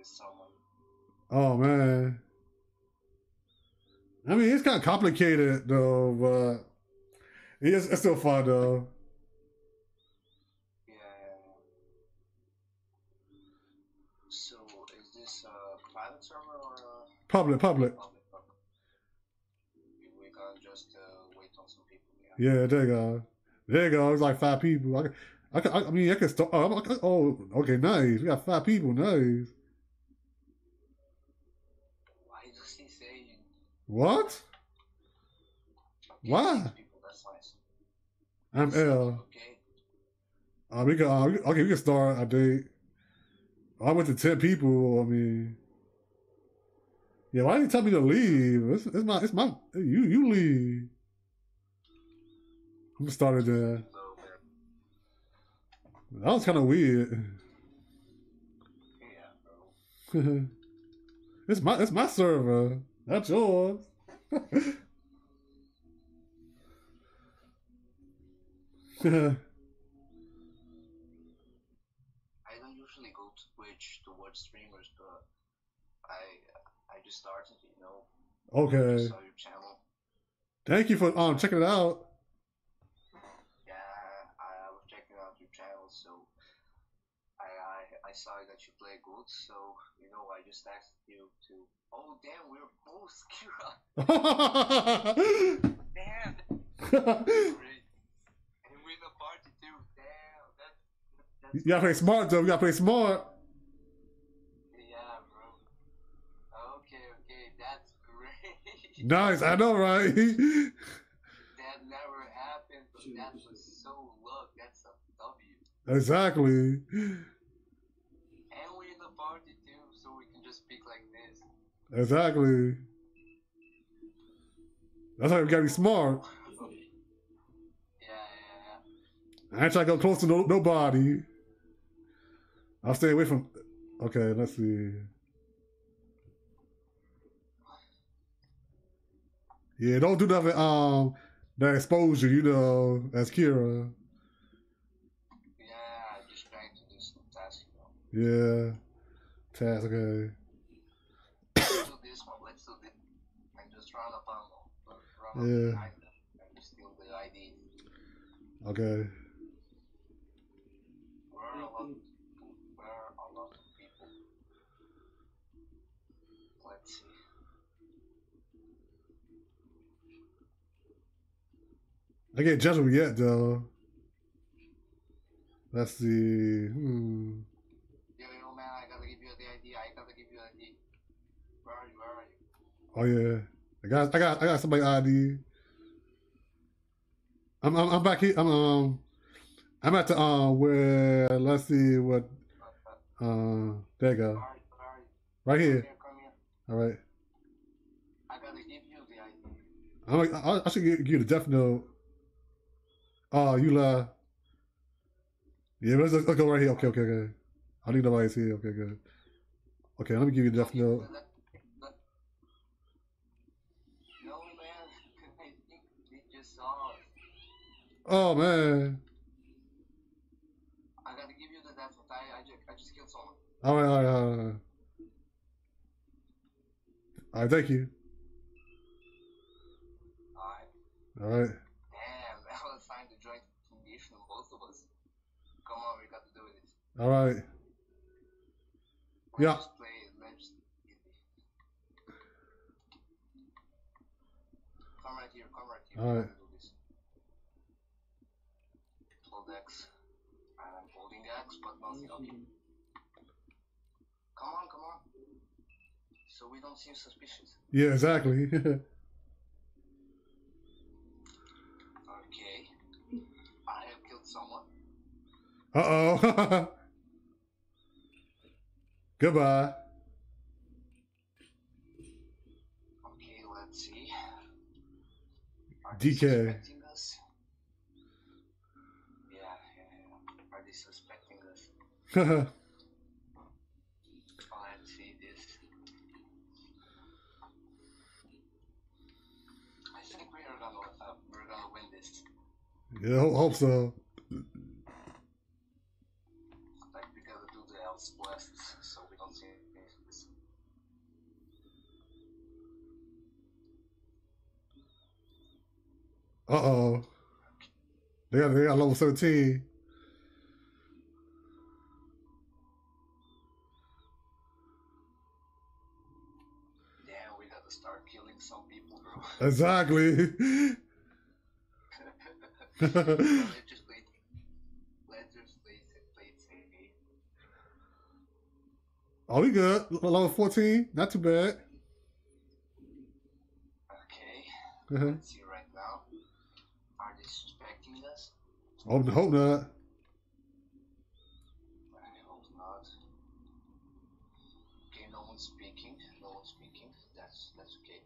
with someone. Oh man, I mean it's kind of complicated though, but it's still fun though. Yeah. So is this a private server or a public? We gonna just wait on some people. Yeah, yeah, there you go. There you go. It's like 5 people. I mean, I can start. Oh, okay, nice. We got 5 people. Nice. Why does he say? What? Okay, why? People, that's nice. I'm L. Okay. We can start. I think. I went to 10 people. I mean, yeah. Why did you tell me to leave? It's my. You leave. I'm starting there. That was kind of weird. Yeah, bro. it's my server, not yours. I don't usually go to Twitch to watch streamers, but I just started, you know. Okay. I just saw your channel. Thank you for checking it out. So I saw that you play good, so you know I just asked you to. Oh damn, we're both Kira. Damn. Great. And we're in a party too. Damn, that's you gotta play smart though. You gotta play smart. Yeah, bro. Okay, that's great. Nice, I know, right? That never happened, but that was so luck. That's a W. Exactly. And we're in the party too, so we can just speak like this. Exactly. That's how you gotta be smart. Yeah. I ain't trying to go close to nobody. I'll stay away from. Okay, let's see. Yeah, don't do nothing that exposes you, you know, as Kira. Yeah, task, okay. Let's do this one, let's do this. And just run up on them. Yeah. And just steal the ID. Okay. We're a lot of people. Let's see. I can't judge them yet, though. Let's see. I gotta give you an ID. Where are you? Oh yeah, I got somebody's ID. I'm back here. I'm at the where? Let's see what. There you go. Where are you? Right here. Come here. All right. I gotta give you the ID. I should give you the Death Note. Oh, you lie. Yeah, let's go right here. Okay. I think nobody's here. Okay, good. Okay, let me give you Death Note. No, man. I think they just saw us. Oh, man. I gotta give you the Death Note. I just killed someone. All right. All right, thank you. All right. Damn, that was time to join the condition of both of us. Come on, we got to do this. All right. Yeah. Come right here. All right. Hold X. I'm holding X, but nothing. Okay. Come on. So we don't seem suspicious. Yeah, exactly. Okay. I have killed someone. Uh-oh. Goodbye. Okay, let's see. Are DK. They suspecting us? Yeah. Are they suspecting us? Let's see this. I think we're gonna win this. Yeah, I hope so. Like we gotta do the else blasts. So we don't see anything. Uh-oh. They got level 13. Yeah, we gotta start killing some people, bro. Exactly. Oh, we good. Level 14, not too bad. Okay. Let's see right now. Are they suspecting us? Oh, I hope not. I hope not. Okay, no one's speaking. No one's speaking. That's okay.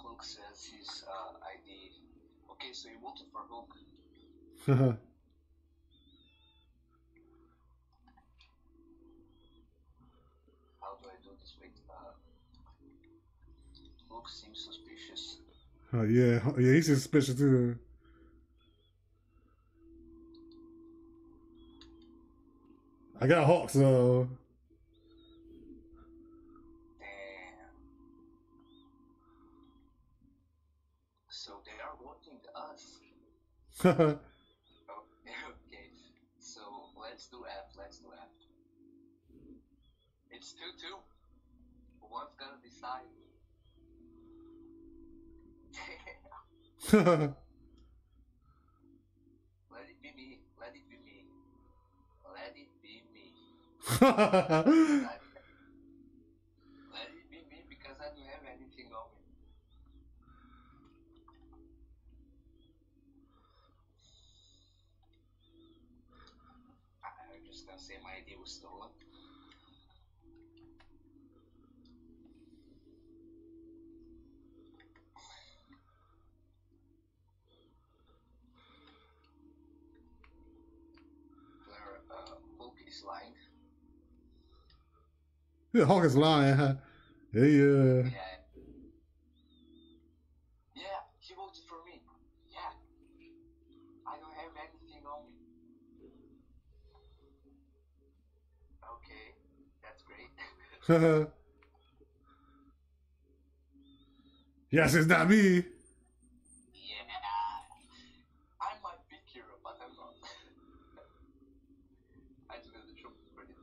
Hulk says his ID. Okay, so you voted for Hulk. How do I do this with Hulk seems suspicious. Oh yeah, he's suspicious too. I got Hulk, so damn. So they are wanting us. Let's do F. It's 2-2. One's gonna decide. Let it be me. Let it be me. Let it be me. Let it be me because I don't have anything on me. Gonna say my idea was stolen. Where Hulk is lying. Yeah, Hulk is lying, huh? Yeah. Yeah, he voted for me. Yeah. I don't have anything on me. Okay, that's great. Yes, it's not me. Yeah, I might be Kira, but I'm not. I just got the trouble for it.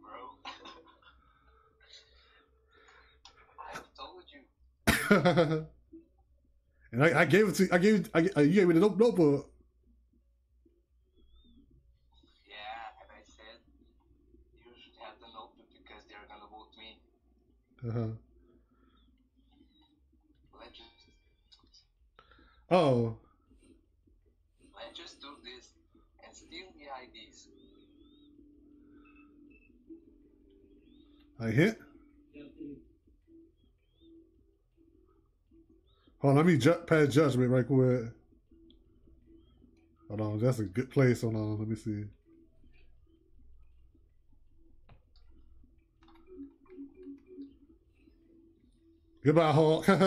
Bro. I have told you. And I gave it to you. You gave me the notebook. Yeah, and I said you should have the notebook because they're gonna vote me. Let's just do this and steal the IDs. I hit. Oh, let me pass judgment right quick. Hold on, that's a good place. Hold on, let me see. Goodbye, Hulk. Did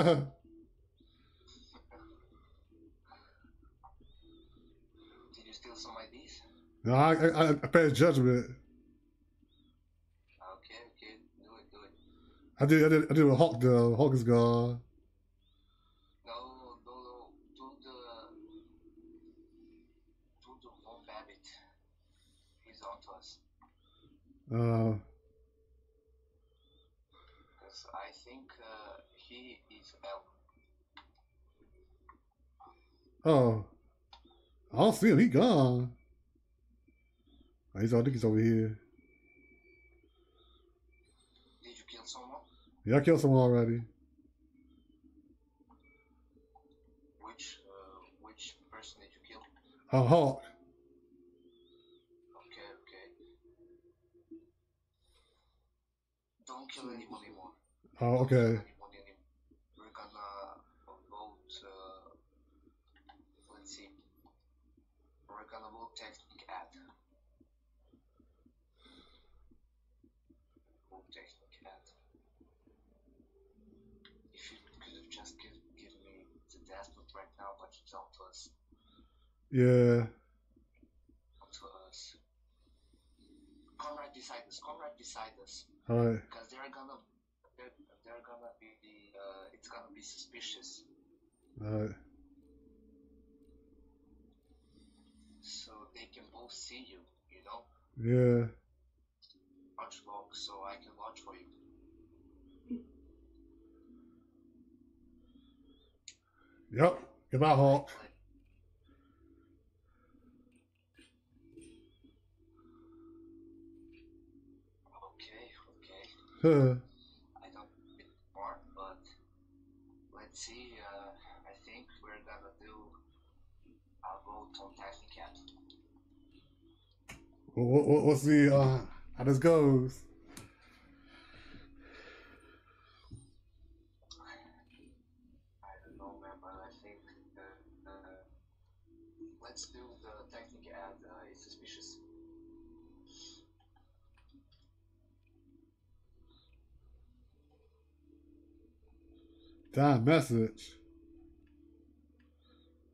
you steal some IDs? No, I passed judgment. Okay, do it. I did with Hulk though. Hulk is gone. Because I think he is L. Oh, I don't see him. He gone. Oh, I think he's over here. Did you kill someone? Yeah, I killed someone already. Which person did you kill? Hulk. Don't kill anyone anymore. Oh, okay. We're gonna vote. Let's see. We're gonna vote technique ad. If you could have just give me the death note right now, but you don't, Yeah. Come to us. Comrade, decide this. Comrade, decide this. Hi. Because they're gonna be the, it's gonna be suspicious. Right. So they can both see you, you know. Yeah. Watch log, so I can watch for you. Yep. Goodbye, Hulk. Okay. I don't think it's smart, but let's see. I think we're gonna do a vote on technicality. What's the how this goes? Let's do the technique and it's suspicious. Damn message.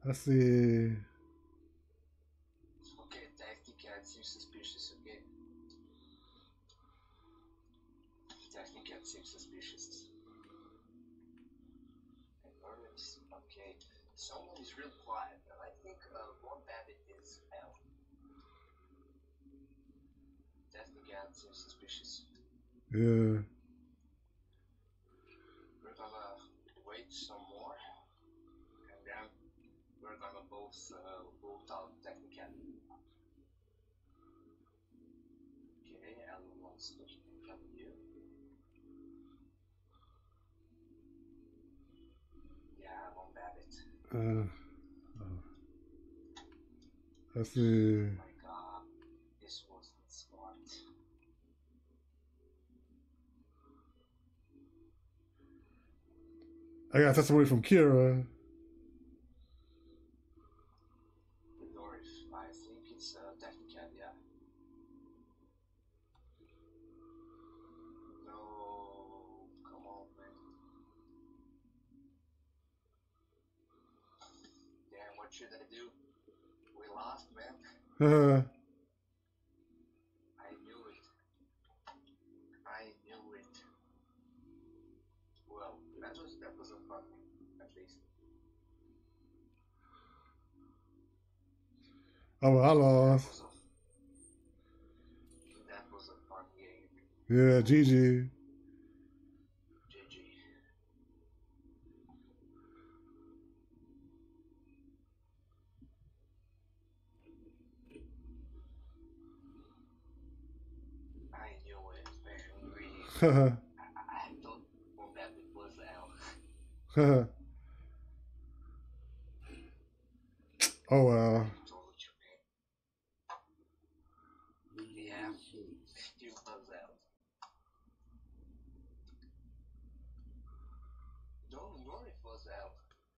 Let's see. Okay, technique and seems suspicious, okay? Technique and seems suspicious. And learners, okay. Someone is real quiet. I think one bandit is L. Definitely got seems suspicious. Yeah. We're gonna wait some more, and then we're gonna both vote out technicality. Okay, L wants to come here. Yeah, one bandit. Let's see. Oh my god, this wasn't smart. I got testimony from Kira. North, I think it's technical, yeah. No, come on, man. Damn, what should I do? We lost, man. I knew it. I knew it. Well, that was a fun one, at least. Oh, I lost. That was a fun game. Yeah, GG. I don't know that it was L. Oh well. I told you, man. Yeah, it was L. Don't worry, it was L.